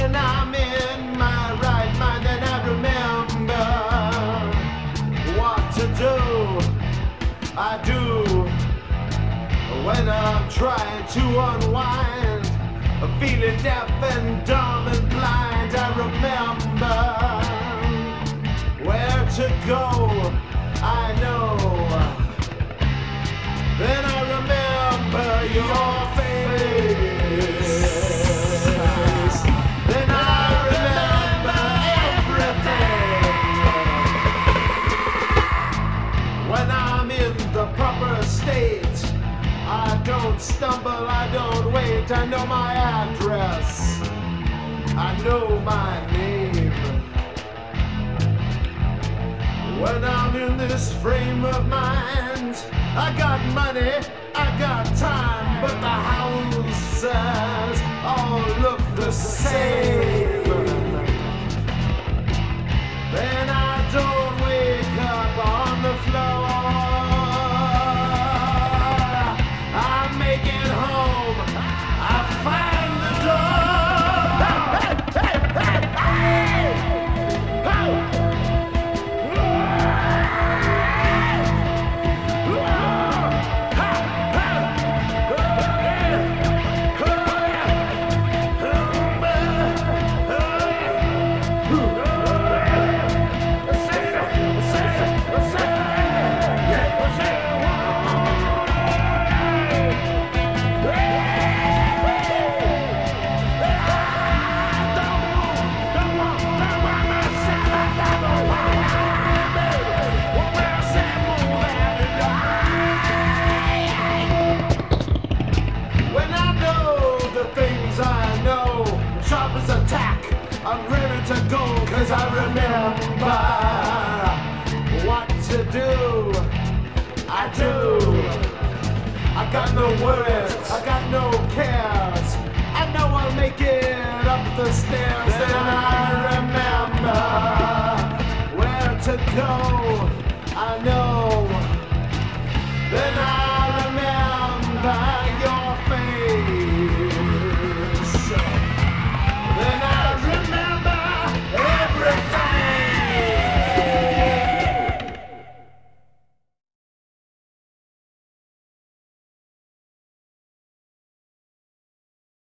when I'm in my right mind and I remember what to do. I do when I'm trying to unwind, feeling deaf and dumb and blind. I remember where to go. I know. Then I remember your face. I don't stumble, I don't wait. I know my address, I know my name. When I'm in this frame of mind, I got money, I got time, but the houses all look the same. Then I don't wake up on the floor. I'm ready to go, 'cause I remember what to do. I do. I got no worries, I got no cares. I know I'll make it up the stairs. Then I remember where to go.